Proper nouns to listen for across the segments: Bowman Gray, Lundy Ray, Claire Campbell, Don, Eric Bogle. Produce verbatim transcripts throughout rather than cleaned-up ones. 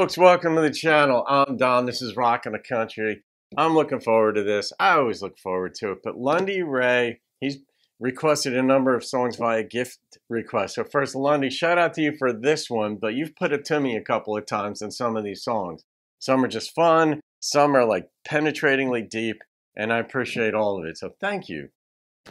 folks, welcome to the channel. I'm Don. This is Rockin' the Country. I'm looking forward to this. I always look forward to it. But Lundy Ray, he's requested a number of songs via gift request. So first, Lundy, shout out to you for this one, but you've put it to me a couple of times in some of these songs. Some are just fun, some are like penetratingly deep, and I appreciate all of it. So thank you.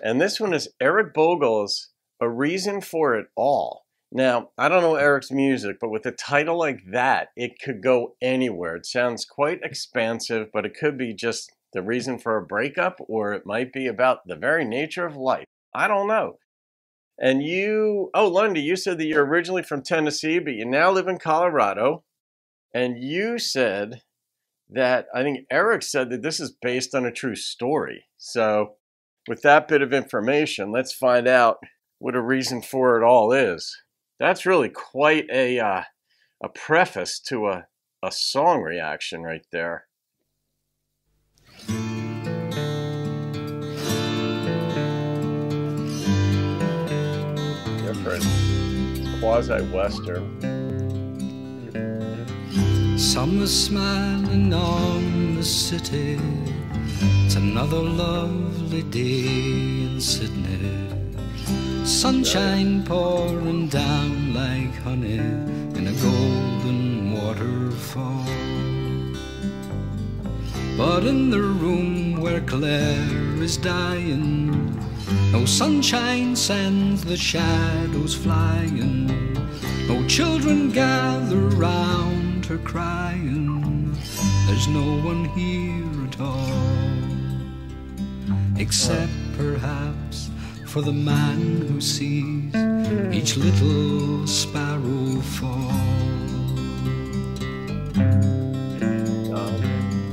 And this one is Eric Bogle's A Reason for It All. Now, I don't know Eric's music, but with a title like that, it could go anywhere. It sounds quite expansive, but it could be just the reason for a breakup, or it might be about the very nature of life. I don't know. And you, oh, Lundy, you said that you're originally from Tennessee, but you now live in Colorado. And you said that, I think Eric said that this is based on a true story. So with that bit of information, let's find out what A Reason for It All is. That's really quite a uh, a preface to a, a song reaction right there. Different, quasi-western. Summer's smiling on the city. It's another lovely day in Sydney. Sunshine pouring down like honey in a golden waterfall. But in the room where Claire is dying, no sunshine sends the shadows flying. No children gather round her crying. There's no one here at all, except perhaps for the man who sees each little sparrow fall.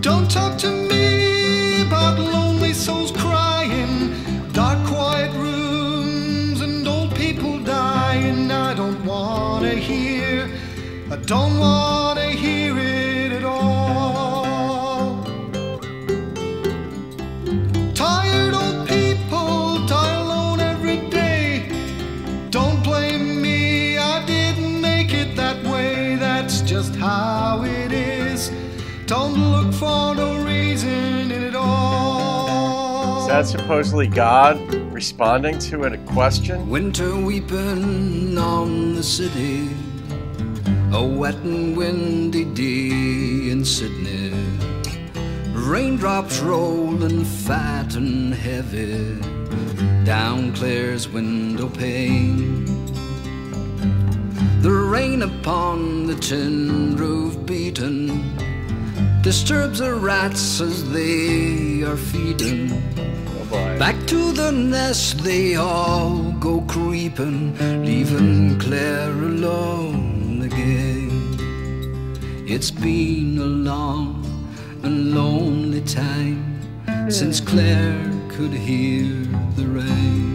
Don't talk to me about lonely souls crying, dark quiet rooms and old people dying. I don't want to hear, I don't want to hear it at all. Tired old people how it is. Don't look for no reason in it all. Is that supposedly God responding to it, a question? Winter weeping on the city, a wet and windy day in Sydney. Raindrops rolling fat and heavy down Claire's window pane. The rain upon the tin roof beaten disturbs the rats as they are feeding. Oh, back to the nest they all go creeping, leaving Claire alone again. It's been a long and lonely time since Claire could hear the rain.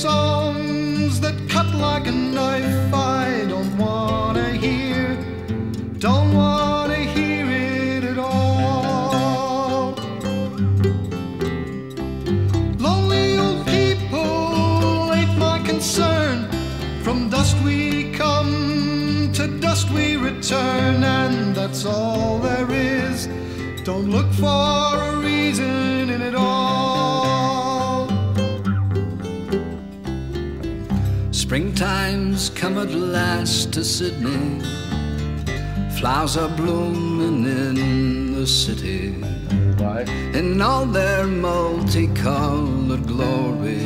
Songs that cut like a knife, I don't want to hear, don't want to hear it at all. Lonely old people ain't my concern. From dust we come, to dust we return, and that's all there is. Don't look for a reason in it all. Springtime's come at last to Sydney. Flowers are blooming in the city. In all their multicolored glory,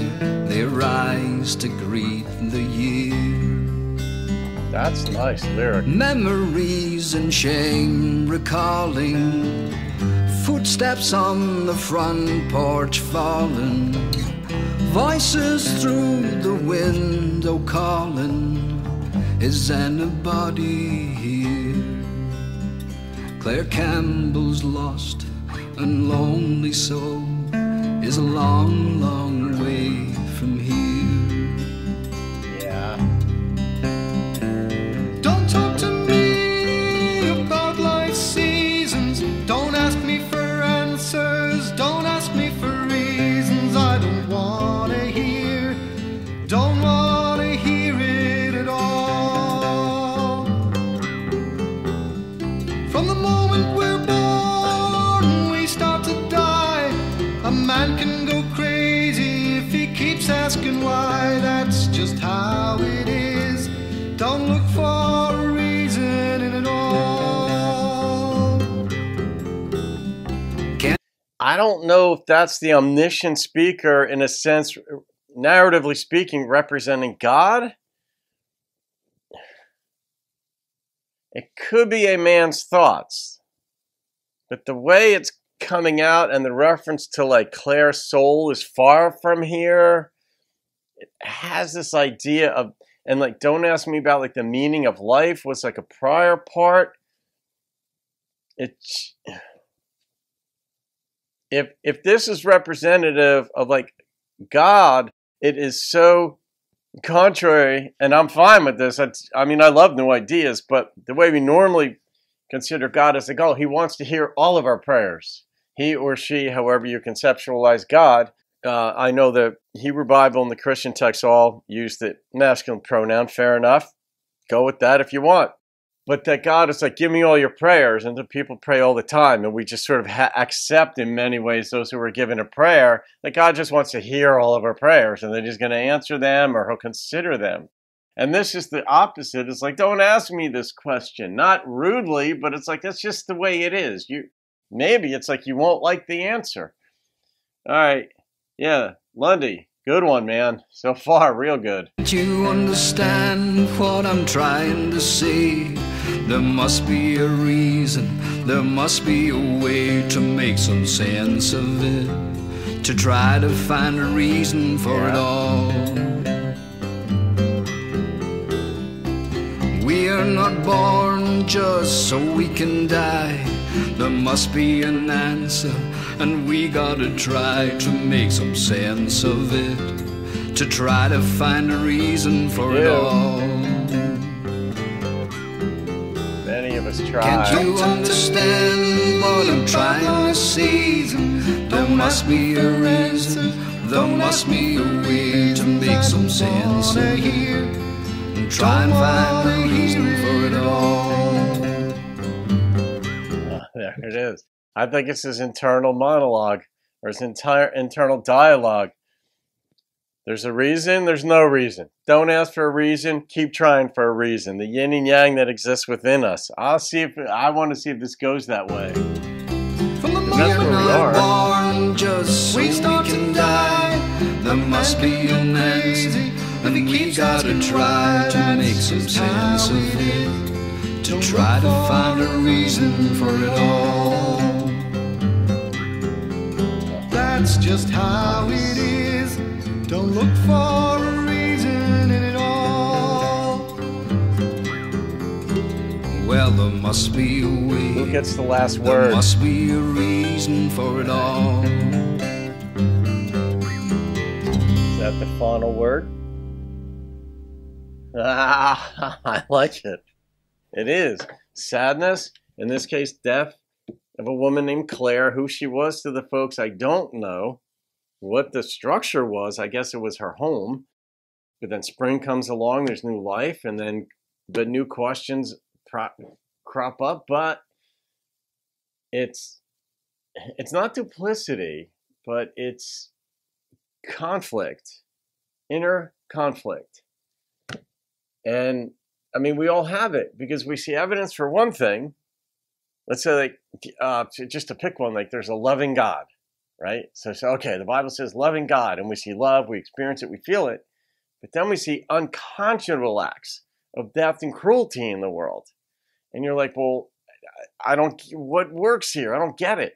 they rise to greet the year. That's nice lyric. Memories and shame recalling, footsteps on the front porch falling, voices through the window calling, is anybody here? Claire Campbell's lost and lonely soul is a long, long way from here. Yeah. Don't talk to me about life's seasons. Don't ask me for answers. Don't ask me for reasons. I From the moment we're born, we start to die. A man can go crazy if he keeps asking why. That's just how it is. Don't look for a reason in it all. Can I don't know if that's the omniscient speaker, in a sense, narratively speaking, representing God. It could be a man's thoughts, but the way it's coming out and the reference to like Claire's soul is far from here. It has this idea of, and like, don't ask me about like the meaning of life was like a prior part. It, if, if this is representative of like God, it is so contrary, and I'm fine with this. I, I mean, I love new ideas, but the way we normally consider God as a goal, he wants to hear all of our prayers. He or she, however you conceptualize God. Uh, I know the Hebrew Bible and the Christian texts all use the masculine pronoun. Fair enough. Go with that if you want. But that God is like, give me all your prayers, and the people pray all the time, and we just sort of ha accept in many ways those who are given a prayer, that God just wants to hear all of our prayers, and that he's going to answer them, or he'll consider them. And this is the opposite. It's like, don't ask me this question. Not rudely, but it's like, that's just the way it is. You Maybe it's like you won't like the answer. All right. Yeah, Lundy, good one, man. So far, real good. Do you understand what I'm trying to say? There must be a reason, there must be a way to make some sense of it, to try to find a reason for yeah. it all. We are not born just so we can die. There must be an answer, and we gotta try to make some sense of it, to try to find a reason for yeah. it all. Can't you understand what I'm trying to see? There must be a reason, there must be a way to make some sense of here, and try and find a reason for it all. Oh, there it is. I think it's his internal monologue, or his entire internal dialogue. There's a reason, there's no reason. Don't ask for a reason, keep trying for a reason. The yin and yang that exists within us. I'll see if, I want to see if this goes that way. From the moment we're born, just we start to die. There must be an answer, and we gotta try to make some sense of it, to try to find a reason for it all. That's just how it is. Don't look for a reason in it all. Well, there must be a way. Who gets the last word? There must be a reason for it all. Is that the final word? Ah, I like it. It is. Sadness, in this case death, of a woman named Claire. Who she was to the folks, I don't know. What the structure was, I guess it was her home, but then spring comes along, there's new life, and then the new questions prop, crop up, but it's it's not duplicity, but it's conflict, inner conflict. And I mean, we all have it, because we see evidence for one thing. Let's say like, uh, just to pick one, like there's a loving God. Right? So, so, okay, the Bible says loving God, and we see love, we experience it, we feel it, but then we see unconscionable acts of death and cruelty in the world. And you're like, well, I don't, what works here? I don't get it.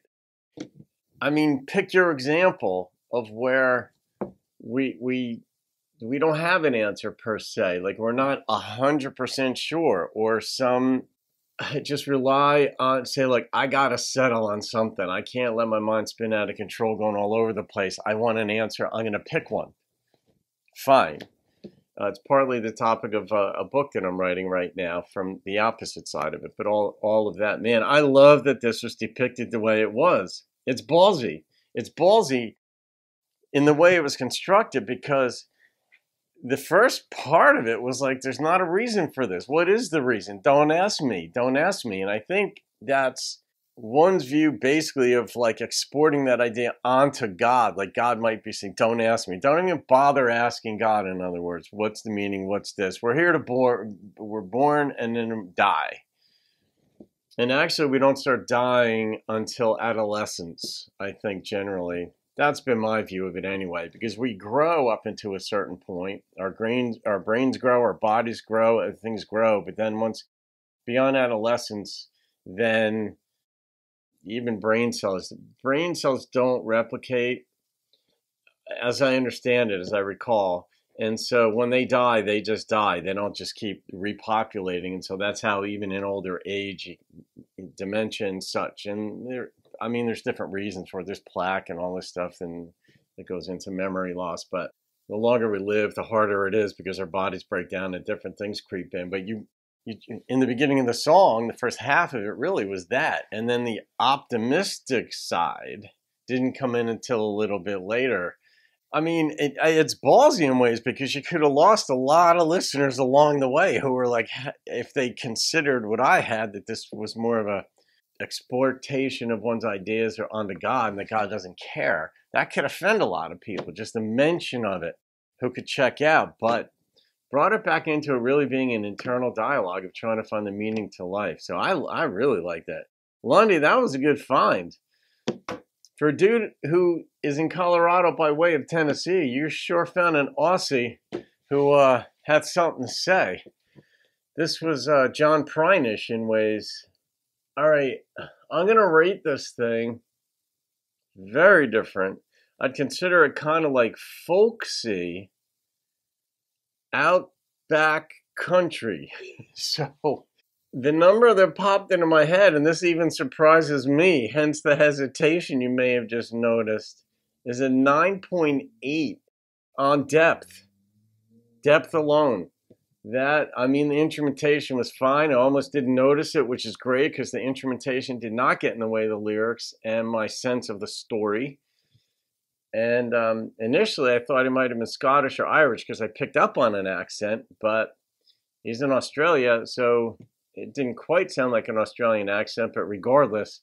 I mean, pick your example of where we, we, we don't have an answer per se, like we're not one hundred percent sure, or some I just rely on, say, like, I got to settle on something. I can't let my mind spin out of control going all over the place. I want an answer. I'm going to pick one. Fine. Uh, it's partly the topic of uh, a book that I'm writing right now from the opposite side of it, but all, all of that. Man, I love that this was depicted the way it was. It's ballsy. It's ballsy in the way it was constructed, because the first part of it was like, there's not a reason for this. What is the reason? Don't ask me. Don't ask me. And I think that's one's view basically of like exporting that idea onto God. Like God might be saying, don't ask me. Don't even bother asking God, in other words. What's the meaning? What's this? We're here to born, we're born and then die. And actually, we don't start dying until adolescence, I think, generally. That's been my view of it anyway, because we grow up into a certain point. Our brains, our brains grow, our bodies grow, things grow. But then once beyond adolescence, then even brain cells, brain cells don't replicate, as I understand it, as I recall. And so when they die, they just die. They don't just keep repopulating. And so that's how even in older age, dementia and such. And there, I mean, there's different reasons for it. There's plaque and all this stuff and that goes into memory loss. But the longer we live, the harder it is because our bodies break down and different things creep in. But you, you in the beginning of the song, the first half of it really was that. And then the optimistic side didn't come in until a little bit later. I mean, it, it's ballsy in ways because you could have lost a lot of listeners along the way who were like, if they considered what I had, that this was more of a exportation of one's ideas or onto God and that God doesn't care. That could offend a lot of people, just the mention of it, who could check out, but brought it back into really being an internal dialogue of trying to find the meaning to life. So I, I really like that. Lundy, that was a good find. For a dude who is in Colorado by way of Tennessee, you sure found an Aussie who uh, had something to say. This was uh, John Prine-ish in ways. All right, I'm going to rate this thing very different. I'd consider it kind of like folksy, outback country. So the number that popped into my head, and this even surprises me, hence the hesitation you may have just noticed, is a nine point eight on depth. Depth alone. That, I mean, the instrumentation was fine. I almost didn't notice it, which is great because the instrumentation did not get in the way of the lyrics and my sense of the story. And um, initially, I thought he might have been Scottish or Irish because I picked up on an accent, but he's in Australia, so it didn't quite sound like an Australian accent, but regardless,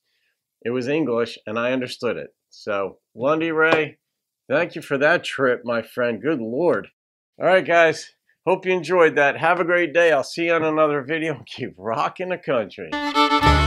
it was English and I understood it. So, Lundy Ray, thank you for that trip, my friend. Good Lord. All right, guys. Hope you enjoyed that. Have a great day. I'll see you on another video. Keep rocking the country.